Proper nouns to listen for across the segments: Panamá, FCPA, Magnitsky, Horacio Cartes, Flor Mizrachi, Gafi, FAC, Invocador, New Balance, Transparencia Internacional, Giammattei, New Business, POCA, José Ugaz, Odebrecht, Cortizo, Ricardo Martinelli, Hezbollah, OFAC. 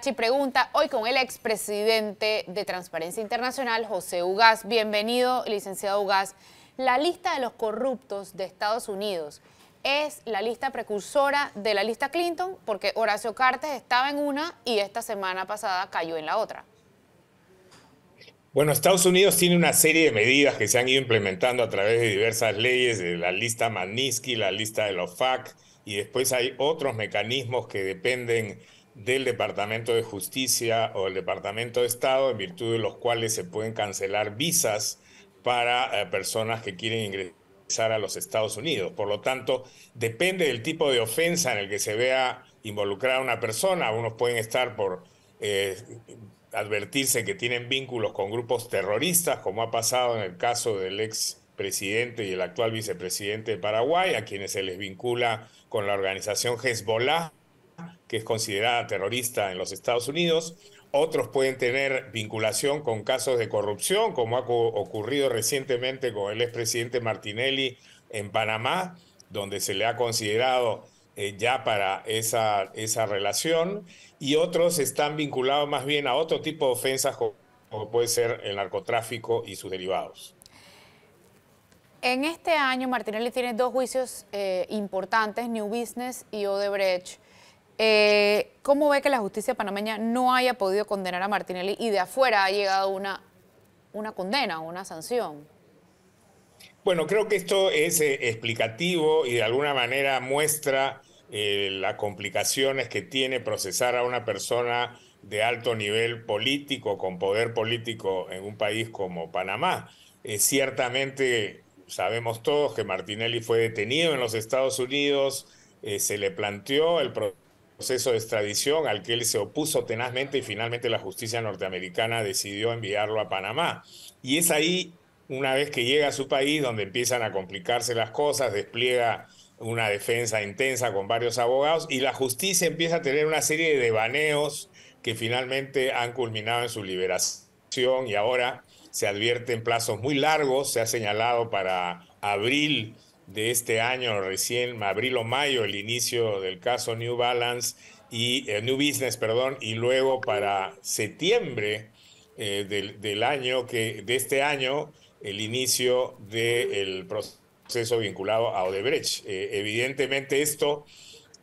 Mizrachi pregunta hoy con el expresidente de Transparencia Internacional, José Ugaz. Bienvenido, licenciado Ugaz. La lista de los corruptos de Estados Unidos es la lista precursora de la lista Clinton, porque Horacio Cartes estaba en una y esta semana pasada cayó en la otra. Bueno, Estados Unidos tiene una serie de medidas que se han ido implementando a través de diversas leyes, de la lista Magnitsky, la lista de los FAC, y después hay otros mecanismos que dependen del Departamento de Justicia o el Departamento de Estado, en virtud de los cuales se pueden cancelar visas para personas que quieren ingresar a los Estados Unidos. Por lo tanto, depende del tipo de ofensa en el que se vea involucrada una persona. Unos pueden estar por advertirse que tienen vínculos con grupos terroristas, como ha pasado en el caso del expresidente y el actual vicepresidente de Paraguay, a quienes se les vincula con la organización Hezbollah, que es considerada terrorista en los Estados Unidos. Otros pueden tener vinculación con casos de corrupción, como ha ocurrido recientemente con el expresidente Martinelli en Panamá, donde se le ha considerado ya para esa relación. Y otros están vinculados más bien a otro tipo de ofensas, como puede ser el narcotráfico y sus derivados. En este año, Martinelli tiene dos juicios importantes, New Business y Odebrecht. ¿Cómo ve que la justicia panameña no haya podido condenar a Martinelli y de afuera ha llegado una condena, una sanción? Bueno, creo que esto es explicativo y de alguna manera muestra las complicaciones que tiene procesar a una persona de alto nivel político, con poder político en un país como Panamá. Ciertamente sabemos todos que Martinelli fue detenido en los Estados Unidos, se le planteó el proceso de extradición al que él se opuso tenazmente y finalmente la justicia norteamericana decidió enviarlo a Panamá. Y es ahí, una vez que llega a su país, donde empiezan a complicarse las cosas, despliega una defensa intensa con varios abogados y la justicia empieza a tener una serie de devaneos que finalmente han culminado en su liberación y ahora se advierten plazos muy largos. Se ha señalado para abril de este año, recién abril o mayo, el inicio del caso New Balance y New Business, perdón, y luego para septiembre de este año el inicio del proceso vinculado a Odebrecht. Evidentemente esto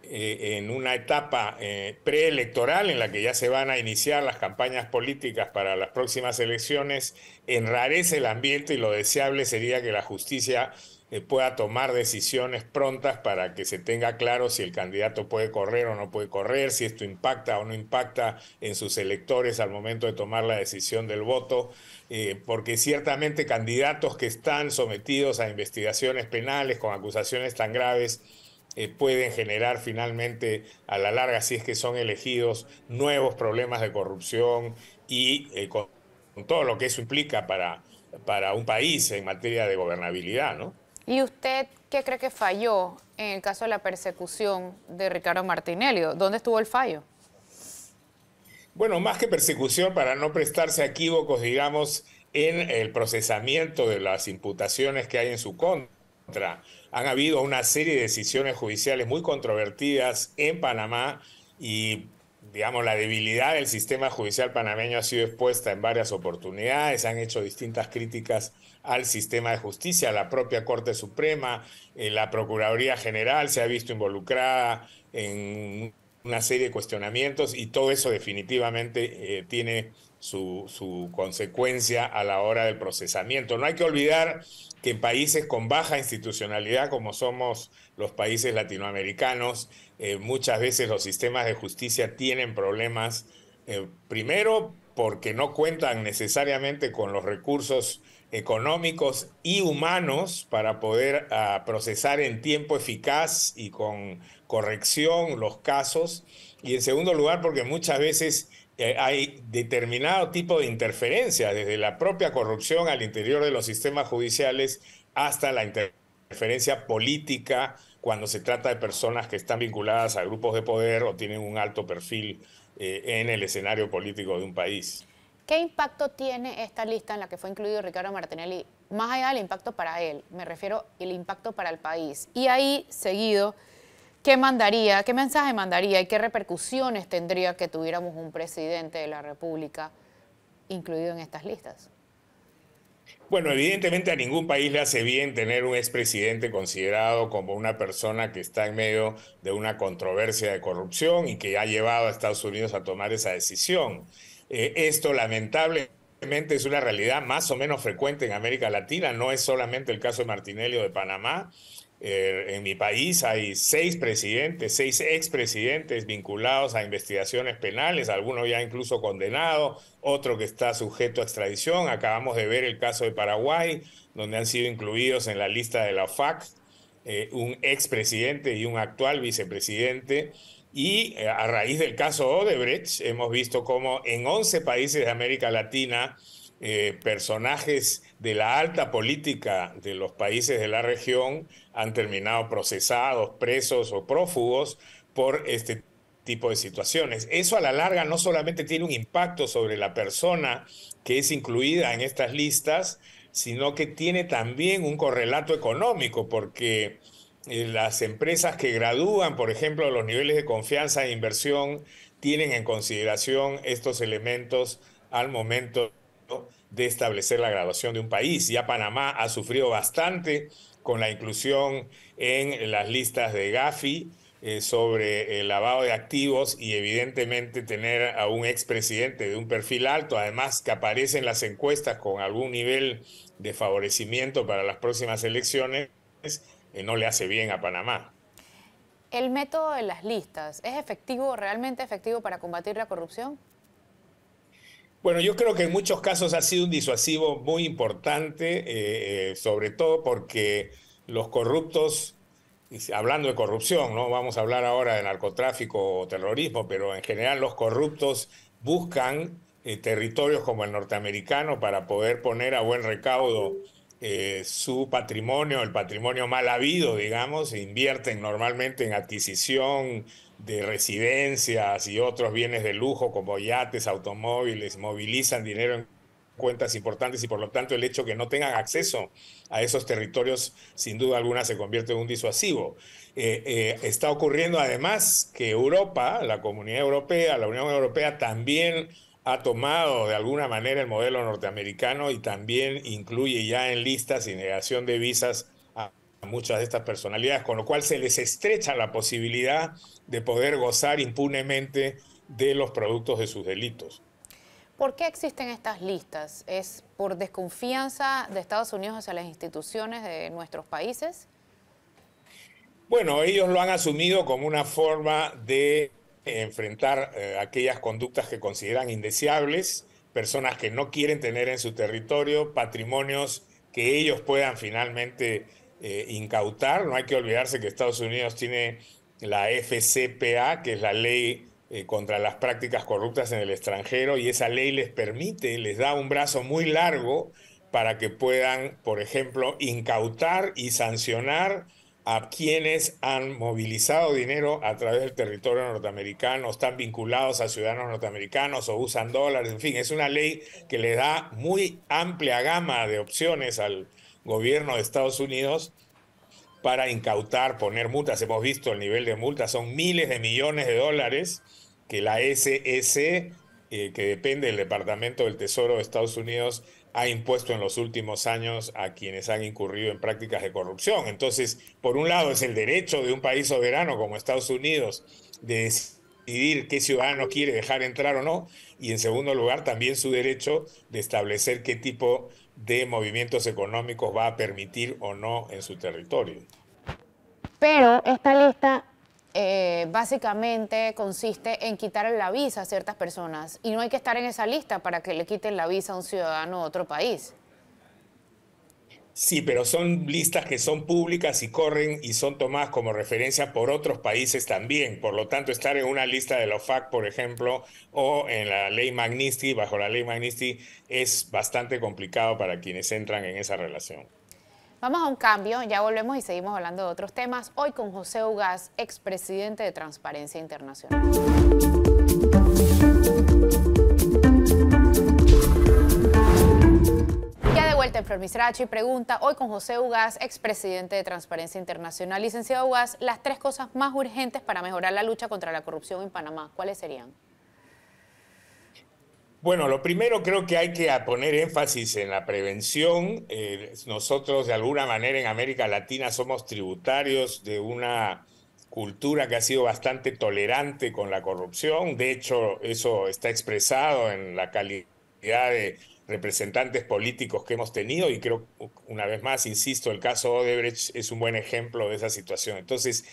en una etapa preelectoral en la que ya se van a iniciar las campañas políticas para las próximas elecciones, enrarece el ambiente y lo deseable sería que la justicia pueda tomar decisiones prontas para que se tenga claro si el candidato puede correr o no puede correr, si esto impacta o no impacta en sus electores al momento de tomar la decisión del voto, porque ciertamente candidatos que están sometidos a investigaciones penales con acusaciones tan graves pueden generar finalmente a la larga, si es que son elegidos, nuevos problemas de corrupción y con todo lo que eso implica para un país en materia de gobernabilidad, ¿no? ¿Y usted qué cree que falló en el caso de la persecución de Ricardo Martinelli? ¿Dónde estuvo el fallo? Bueno, más que persecución, para no prestarse a equívocos, digamos, en el procesamiento de las imputaciones que hay en su contra. Han habido una serie de decisiones judiciales muy controvertidas en Panamá y, digamos, la debilidad del sistema judicial panameño ha sido expuesta en varias oportunidades. Han hecho distintas críticas al sistema de justicia, a la propia Corte Suprema, la Procuraduría General se ha visto involucrada en una serie de cuestionamientos y todo eso definitivamente tiene su consecuencia a la hora del procesamiento. No hay que olvidar que en países con baja institucionalidad, como somos los países latinoamericanos, muchas veces los sistemas de justicia tienen problemas, primero porque no cuentan necesariamente con los recursos económicos y humanos para poder procesar en tiempo eficaz y con corrección los casos. Y en segundo lugar, porque muchas veces hay determinado tipo de interferencia, desde la propia corrupción al interior de los sistemas judiciales hasta la interferencia política cuando se trata de personas que están vinculadas a grupos de poder o tienen un alto perfil en el escenario político de un país. ¿Qué impacto tiene esta lista en la que fue incluido Ricardo Martinelli? Más allá del impacto para él, me refiero al impacto para el país. Y ahí, seguido, ¿qué mandaría, qué mensaje mandaría y qué repercusiones tendría que tuviéramos un presidente de la República incluido en estas listas? Bueno, evidentemente a ningún país le hace bien tener un expresidente considerado como una persona que está en medio de una controversia de corrupción y que ha llevado a Estados Unidos a tomar esa decisión. Esto lamentablemente es una realidad más o menos frecuente en América Latina, no es solamente el caso de Martinelli o de Panamá. En mi país hay 6 expresidentes vinculados a investigaciones penales, algunos ya incluso condenados, otro que está sujeto a extradición. Acabamos de ver el caso de Paraguay, donde han sido incluidos en la lista de la OFAC un expresidente y un actual vicepresidente. Y a raíz del caso Odebrecht hemos visto cómo en 11 países de América Latina personajes de la alta política de los países de la región han terminado procesados, presos o prófugos por este tipo de situaciones. Eso a la larga no solamente tiene un impacto sobre la persona que es incluida en estas listas, sino que tiene también un correlato económico, porque las empresas que gradúan, por ejemplo, los niveles de confianza e inversión, tienen en consideración estos elementos al momento de establecer la graduación de un país. Ya Panamá ha sufrido bastante con la inclusión en las listas de Gafi sobre el lavado de activos, y evidentemente tener a un expresidente de un perfil alto, además que aparece en las encuestas con algún nivel de favorecimiento para las próximas elecciones, no le hace bien a Panamá. ¿El método de las listas es efectivo, realmente efectivo para combatir la corrupción? Bueno, yo creo que en muchos casos ha sido un disuasivo muy importante, sobre todo porque los corruptos, hablando de corrupción, no vamos a hablar ahora de narcotráfico o terrorismo, pero en general los corruptos buscan territorios como el norteamericano para poder poner a buen recaudo su patrimonio, el patrimonio mal habido, digamos. Invierten normalmente en adquisición de residencias y otros bienes de lujo como yates, automóviles, movilizan dinero en cuentas importantes, y por lo tanto el hecho que no tengan acceso a esos territorios sin duda alguna se convierte en un disuasivo. Está ocurriendo además que Europa, la Comunidad Europea, la Unión Europea también ha tomado de alguna manera el modelo norteamericano y también incluye ya en listas y negación de visas a muchas de estas personalidades, con lo cual se les estrecha la posibilidad de poder gozar impunemente de los productos de sus delitos. ¿Por qué existen estas listas? ¿Es por desconfianza de Estados Unidos hacia las instituciones de nuestros países? Bueno, ellos lo han asumido como una forma de enfrentar aquellas conductas que consideran indeseables, personas que no quieren tener en su territorio, patrimonios que ellos puedan finalmente incautar. No hay que olvidarse que Estados Unidos tiene la FCPA, que es la ley contra las prácticas corruptas en el extranjero, y esa ley les permite, les da un brazo muy largo para que puedan, por ejemplo, incautar y sancionar a quienes han movilizado dinero a través del territorio norteamericano, están vinculados a ciudadanos norteamericanos o usan dólares. En fin, es una ley que le da muy amplia gama de opciones al gobierno de Estados Unidos para incautar, poner multas. Hemos visto el nivel de multas, son miles de millones de dólares que la SS, que depende del Departamento del Tesoro de Estados Unidos, ha impuesto en los últimos años a quienes han incurrido en prácticas de corrupción. Entonces, por un lado es el derecho de un país soberano como Estados Unidos de decidir qué ciudadano quiere dejar entrar o no, y en segundo lugar también su derecho de establecer qué tipo de movimientos económicos va a permitir o no en su territorio. Pero esta lista básicamente consiste en quitar la visa a ciertas personas, y no hay que estar en esa lista para que le quiten la visa a un ciudadano de otro país. Sí, pero son listas que son públicas y corren y son tomadas como referencia por otros países también. Por lo tanto, estar en una lista de la OFAC, por ejemplo, o en la ley Magnitsky, bajo la ley Magnitsky, es bastante complicado para quienes entran en esa relación. Vamos a un cambio, ya volvemos y seguimos hablando de otros temas. Hoy con José Ugaz, expresidente de Transparencia Internacional. Ya de vuelta Flor Mizrachi pregunta, hoy con José Ugaz, expresidente de Transparencia Internacional. Licenciado Ugaz, las tres cosas más urgentes para mejorar la lucha contra la corrupción en Panamá, ¿cuáles serían? Bueno, lo primero creo que hay que poner énfasis en la prevención. Nosotros de alguna manera en América Latina somos tributarios de una cultura que ha sido bastante tolerante con la corrupción. De hecho, eso está expresado en la calidad de representantes políticos que hemos tenido y creo, una vez más, insisto, el caso Odebrecht es un buen ejemplo de esa situación. Entonces,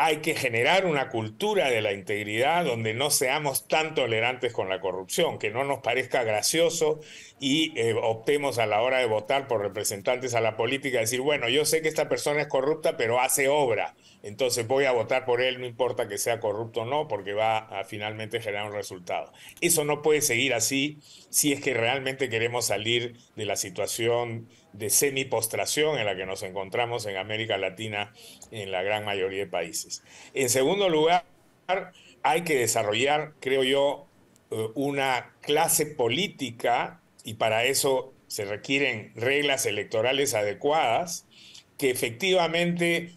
hay que generar una cultura de la integridad donde no seamos tan tolerantes con la corrupción, que no nos parezca gracioso y optemos a la hora de votar por representantes a la política, decir, bueno, yo sé que esta persona es corrupta, pero hace obra, entonces voy a votar por él, no importa que sea corrupto o no, porque va a finalmente generar un resultado. Eso no puede seguir así si es que realmente queremos salir de la situación de semipostración en la que nos encontramos en América Latina en la gran mayoría de países. En segundo lugar, hay que desarrollar, creo yo, una clase política y para eso se requieren reglas electorales adecuadas que efectivamente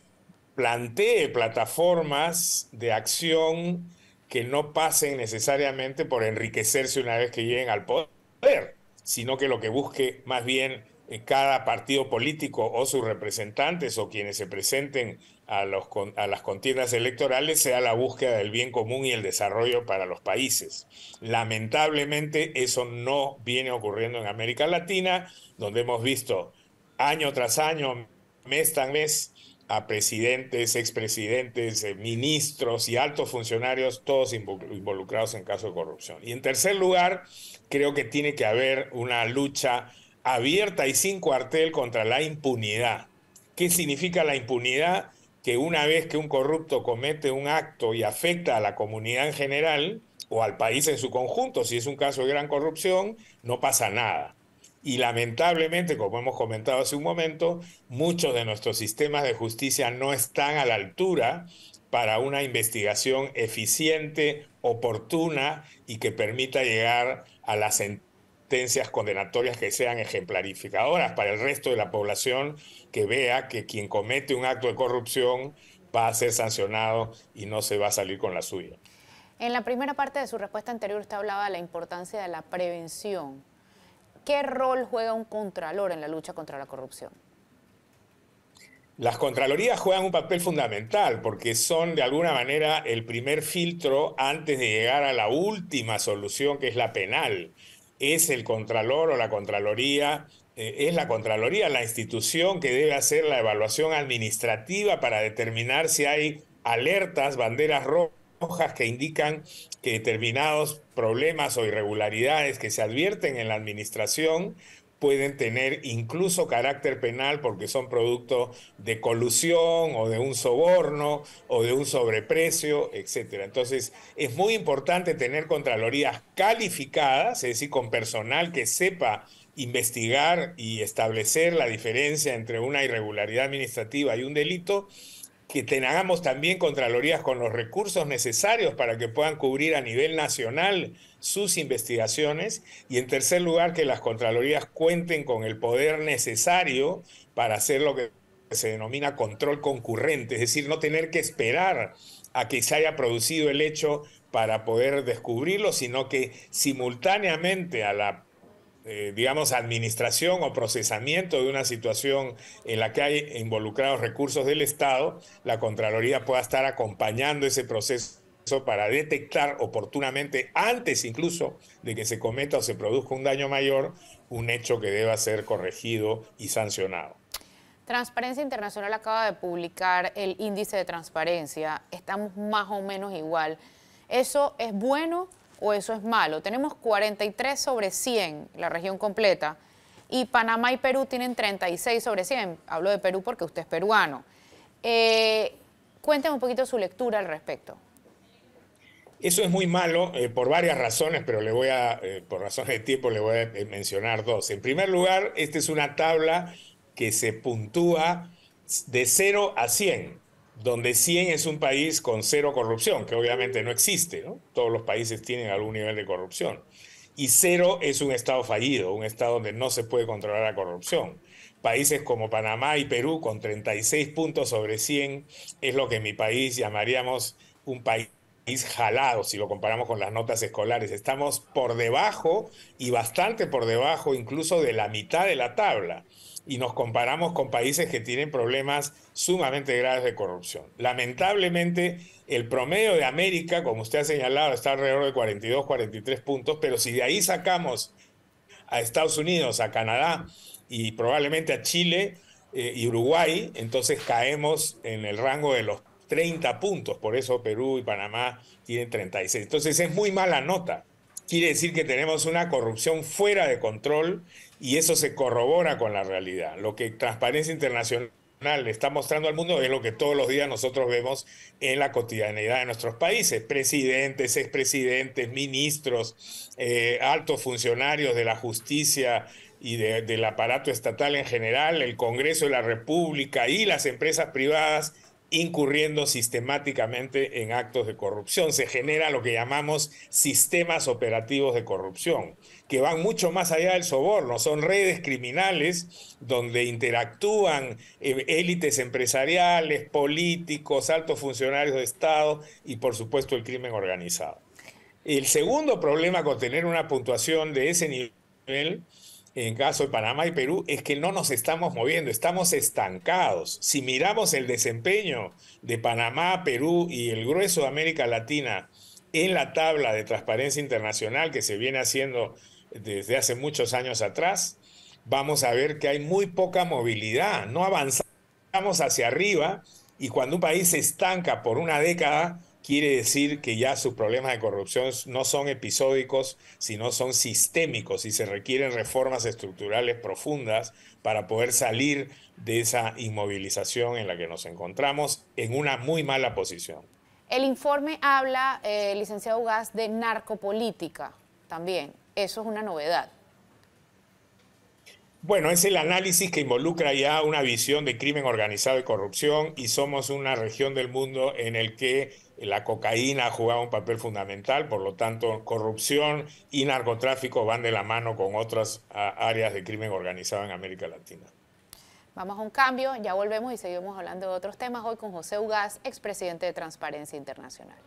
plantee plataformas de acción que no pasen necesariamente por enriquecerse una vez que lleguen al poder, sino que lo que busque más bien cada partido político o sus representantes o quienes se presenten a las contiendas electorales sea la búsqueda del bien común y el desarrollo para los países. Lamentablemente eso no viene ocurriendo en América Latina, donde hemos visto año tras año, mes tras mes, a presidentes, expresidentes, ministros y altos funcionarios, todos involucrados en casos de corrupción. Y en tercer lugar, creo que tiene que haber una lucha abierta y sin cuartel contra la impunidad. ¿Qué significa la impunidad? Que una vez que un corrupto comete un acto y afecta a la comunidad en general o al país en su conjunto, si es un caso de gran corrupción, no pasa nada. Y lamentablemente, como hemos comentado hace un momento, muchos de nuestros sistemas de justicia no están a la altura para una investigación eficiente, oportuna y que permita llegar a la sentencia. Sentencias condenatorias que sean ejemplarificadoras para el resto de la población que vea que quien comete un acto de corrupción va a ser sancionado y no se va a salir con la suya. En la primera parte de su respuesta anterior usted hablaba de la importancia de la prevención. ¿Qué rol juega un contralor en la lucha contra la corrupción? Las contralorías juegan un papel fundamental porque son de alguna manera el primer filtro antes de llegar a la última solución que es la penal. Es el contralor o la contraloría, la institución que debe hacer la evaluación administrativa para determinar si hay alertas, banderas rojas que indican que determinados problemas o irregularidades que se advierten en la administración pueden tener incluso carácter penal porque son producto de colusión o de un soborno o de un sobreprecio, etc. Entonces, es muy importante tener contralorías calificadas, es decir, con personal que sepa investigar y establecer la diferencia entre una irregularidad administrativa y un delito, que tengamos también contralorías con los recursos necesarios para que puedan cubrir a nivel nacional sus investigaciones y en tercer lugar que las contralorías cuenten con el poder necesario para hacer lo que se denomina control concurrente, es decir, no tener que esperar a que se haya producido el hecho para poder descubrirlo, sino que simultáneamente a la administración o procesamiento de una situación en la que hay involucrados recursos del Estado, la Contraloría pueda estar acompañando ese proceso para detectar oportunamente, antes incluso de que se cometa o se produzca un daño mayor, un hecho que deba ser corregido y sancionado. Transparencia Internacional acaba de publicar el índice de transparencia, estamos más o menos igual. ¿Eso es bueno o eso es malo? Tenemos 43 sobre 100, la región completa, y Panamá y Perú tienen 36 sobre 100. Hablo de Perú porque usted es peruano. Cuéntame un poquito su lectura al respecto. Eso es muy malo por varias razones, pero por razones de tiempo le voy a mencionar dos. En primer lugar, esta es una tabla que se puntúa de 0 a 100. Donde 100 es un país con cero corrupción, que obviamente no existe, ¿no? Todos los países tienen algún nivel de corrupción. Y cero es un Estado fallido, un Estado donde no se puede controlar la corrupción. Países como Panamá y Perú, con 36 puntos sobre 100, es lo que en mi país llamaríamos un país jalado, si lo comparamos con las notas escolares. Estamos por debajo, y bastante por debajo, incluso de la mitad de la tabla. Y nos comparamos con países que tienen problemas sumamente graves de corrupción. Lamentablemente, el promedio de América, como usted ha señalado, está alrededor de 42, 43 puntos, pero si de ahí sacamos a Estados Unidos, a Canadá y probablemente a Chile y Uruguay, entonces caemos en el rango de los 30 puntos. Por eso Perú y Panamá tienen 36. Entonces es muy mala nota. Quiere decir que tenemos una corrupción fuera de control y eso se corrobora con la realidad. Lo que Transparencia Internacional le está mostrando al mundo es lo que todos los días nosotros vemos en la cotidianidad de nuestros países. Presidentes, expresidentes, ministros, altos funcionarios de la justicia y del aparato estatal en general, el Congreso de la República y las empresas privadas incurriendo sistemáticamente en actos de corrupción. Se genera lo que llamamos sistemas operativos de corrupción, que van mucho más allá del soborno. Son redes criminales donde interactúan élites empresariales, políticos, altos funcionarios de Estado y, por supuesto, el crimen organizado. El segundo problema con tener una puntuación de ese nivel, en caso de Panamá y Perú, es que no nos estamos moviendo, estamos estancados. Si miramos el desempeño de Panamá, Perú y el grueso de América Latina en la tabla de Transparencia Internacional que se viene haciendo desde hace muchos años atrás, vamos a ver que hay muy poca movilidad, no avanzamos hacia arriba, y cuando un país se estanca por una década, quiere decir que ya sus problemas de corrupción no son episódicos, sino son sistémicos, y se requieren reformas estructurales profundas para poder salir de esa inmovilización en la que nos encontramos en una muy mala posición. El informe habla, licenciado Ugaz, de narcopolítica también. Eso es una novedad. Bueno, es el análisis que involucra ya una visión de crimen organizado y corrupción, y somos una región del mundo en el que la cocaína ha jugado un papel fundamental, por lo tanto corrupción y narcotráfico van de la mano con otras áreas de crimen organizado en América Latina. Vamos a un cambio, ya volvemos y seguimos hablando de otros temas hoy con José Ugaz, expresidente de Transparencia Internacional.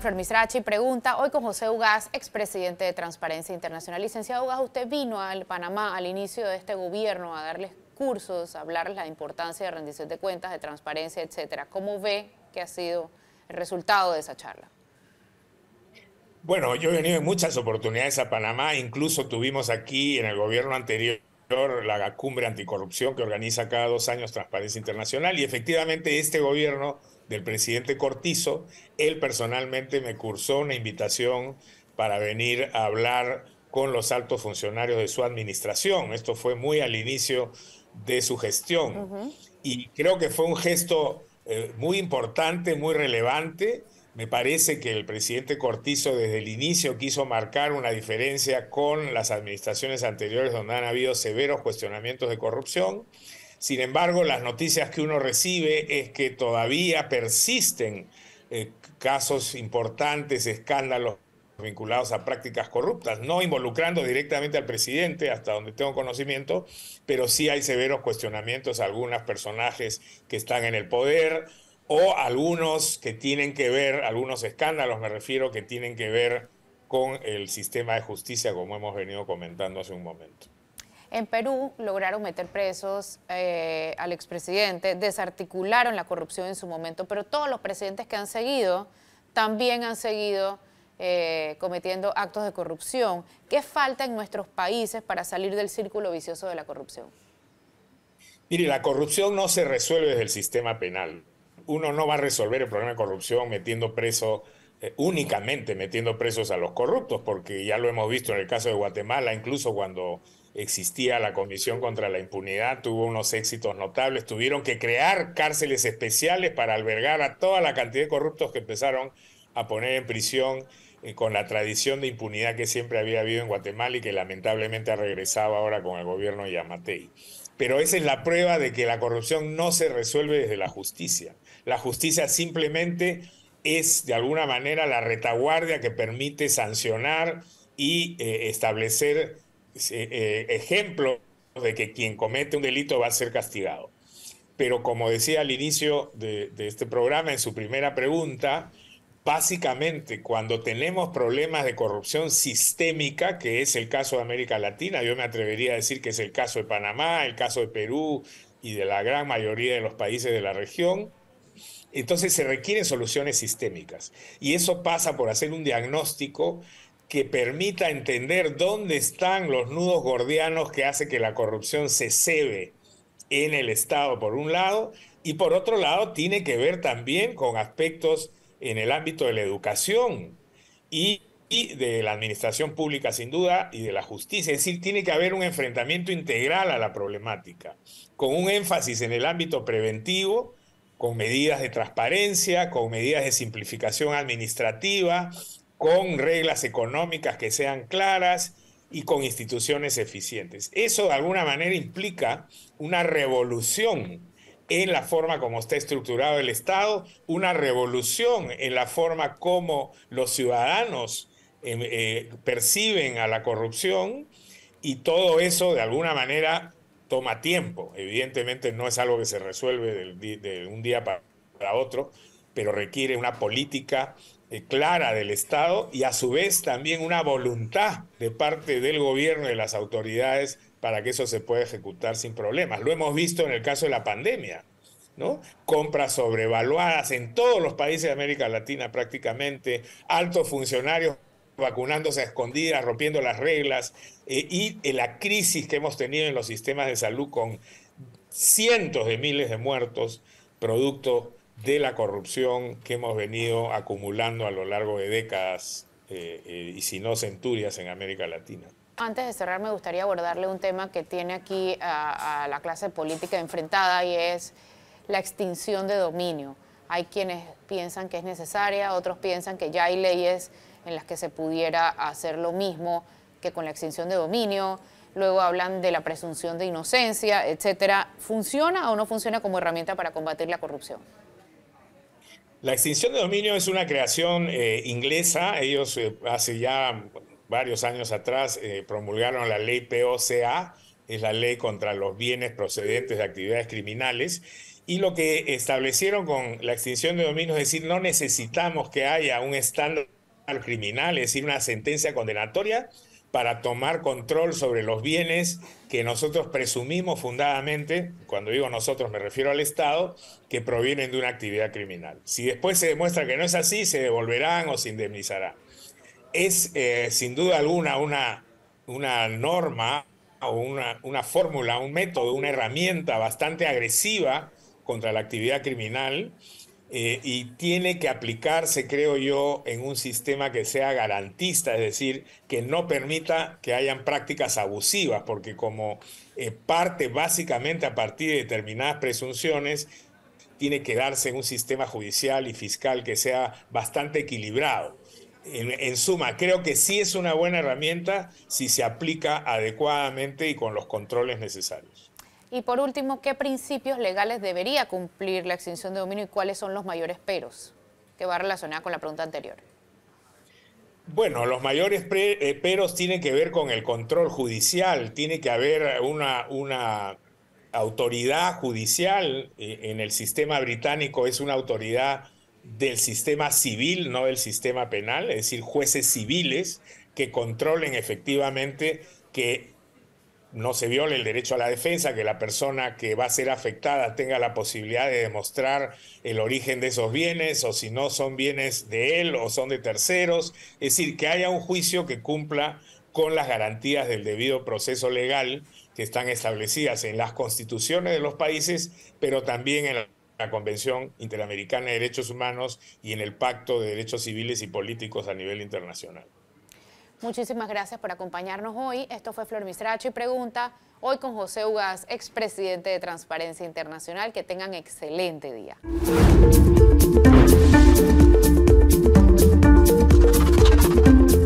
Flor Mizrachi pregunta, hoy con José Ugaz, expresidente de Transparencia Internacional. Licenciado Ugaz, usted vino al Panamá al inicio de este gobierno a darles cursos, a hablarles la importancia de rendición de cuentas, de transparencia, etcétera. ¿Cómo ve que ha sido el resultado de esa charla? Bueno, yo he venido en muchas oportunidades a Panamá, incluso tuvimos aquí en el gobierno anterior la cumbre anticorrupción que organiza cada 2 años Transparencia Internacional, y efectivamente este gobierno del presidente Cortizo, él personalmente me cursó una invitación para venir a hablar con los altos funcionarios de su administración. Esto fue muy al inicio de su gestión. Y creo que fue un gesto muy importante, muy relevante. Me parece que el presidente Cortizo desde el inicio quiso marcar una diferencia con las administraciones anteriores donde han habido severos cuestionamientos de corrupción. Sin embargo, las noticias que uno recibe es que todavía persisten casos importantes, escándalos vinculados a prácticas corruptas, no involucrando directamente al presidente, hasta donde tengo conocimiento, pero sí hay severos cuestionamientos a algunos personajes que están en el poder o algunos que tienen que ver, algunos escándalos me refiero, que tienen que ver con el sistema de justicia, como hemos venido comentando hace un momento. En Perú lograron meter presos al expresidente, desarticularon la corrupción en su momento, pero todos los presidentes que han seguido también han seguido cometiendo actos de corrupción. ¿Qué falta en nuestros países para salir del círculo vicioso de la corrupción? Mire, la corrupción no se resuelve desde el sistema penal. Uno no va a resolver el problema de corrupción metiendo preso únicamente metiendo presos a los corruptos, porque ya lo hemos visto en el caso de Guatemala, incluso cuando existía la Comisión contra la Impunidad, tuvo unos éxitos notables, tuvieron que crear cárceles especiales para albergar a toda la cantidad de corruptos que empezaron a poner en prisión con la tradición de impunidad que siempre había habido en Guatemala y que lamentablemente ha regresado ahora con el gobierno de Giammattei. Pero esa es la prueba de que la corrupción no se resuelve desde la justicia. La justicia simplemente es, de alguna manera, la retaguardia que permite sancionar y establecer ejemplos de que quien comete un delito va a ser castigado. Pero como decía al inicio de este programa, en su primera pregunta, básicamente cuando tenemos problemas de corrupción sistémica, que es el caso de América Latina, yo me atrevería a decir que es el caso de Panamá, el caso de Perú y de la gran mayoría de los países de la región, entonces se requieren soluciones sistémicas. Y eso pasa por hacer un diagnóstico que permita entender dónde están los nudos gordianos que hacen que la corrupción se cebe en el Estado, por un lado, y por otro lado tiene que ver también con aspectos en el ámbito de la educación y de la administración pública, sin duda, y de la justicia. Es decir, tiene que haber un enfrentamiento integral a la problemática, con un énfasis en el ámbito preventivo, con medidas de transparencia, con medidas de simplificación administrativa, con reglas económicas que sean claras y con instituciones eficientes. Eso de alguna manera implica una revolución en la forma como está estructurado el Estado, una revolución en la forma como los ciudadanos perciben a la corrupción, y todo eso de alguna manera toma tiempo. Evidentemente no es algo que se resuelve de un día para otro, pero requiere una política clara del Estado y a su vez también una voluntad de parte del gobierno y de las autoridades para que eso se pueda ejecutar sin problemas. Lo hemos visto en el caso de la pandemia, ¿no? Compras sobrevaluadas en todos los países de América Latina prácticamente, altos funcionarios vacunándose a escondidas, rompiendo las reglas, y la crisis que hemos tenido en los sistemas de salud con cientos de miles de muertos producto de la corrupción que hemos venido acumulando a lo largo de décadas y si no centurias en América Latina. Antes de cerrar, me gustaría abordarle un tema que tiene aquí a la clase política enfrentada, y es la extinción de dominio. Hay quienes piensan que es necesaria, otros piensan que ya hay leyes en las que se pudiera hacer lo mismo que con la extinción de dominio. Luego hablan de la presunción de inocencia, etcétera. ¿Funciona o no funciona como herramienta para combatir la corrupción? La extinción de dominio es una creación inglesa. Ellos hace ya varios años atrás promulgaron la ley POCA, es la ley contra los bienes procedentes de actividades criminales, y lo que establecieron con la extinción de dominio es decir, no necesitamos que haya un estándar criminal, es decir, una sentencia condenatoria para tomar control sobre los bienes que nosotros presumimos fundadamente, cuando digo nosotros me refiero al Estado, que provienen de una actividad criminal. Si después se demuestra que no es así, se devolverán o se indemnizarán. Es sin duda alguna una norma o una fórmula, un método, una herramienta bastante agresiva contra la actividad criminal, y tiene que aplicarse, creo yo, en un sistema que sea garantista, es decir, que no permita que hayan prácticas abusivas, porque como parte básicamente a partir de determinadas presunciones, tiene que darse en un sistema judicial y fiscal que sea bastante equilibrado. En suma, creo que sí es una buena herramienta si se aplica adecuadamente y con los controles necesarios. Y por último, ¿qué principios legales debería cumplir la extinción de dominio y cuáles son los mayores peros? Que va relacionada con la pregunta anterior. Bueno, los mayores peros tienen que ver con el control judicial, tiene que haber una autoridad judicial. En el sistema británico es una autoridad del sistema civil, no del sistema penal, es decir, jueces civiles que controlen efectivamente que no se viole el derecho a la defensa, que la persona que va a ser afectada tenga la posibilidad de demostrar el origen de esos bienes, o si no son bienes de él o son de terceros. Es decir, que haya un juicio que cumpla con las garantías del debido proceso legal que están establecidas en las constituciones de los países, pero también en la Convención Interamericana de Derechos Humanos y en el Pacto de Derechos Civiles y Políticos a nivel internacional. Muchísimas gracias por acompañarnos hoy. Esto fue Flor Mizrachi Pregunta, hoy con José Ugaz, expresidente de Transparencia Internacional. Que tengan excelente día.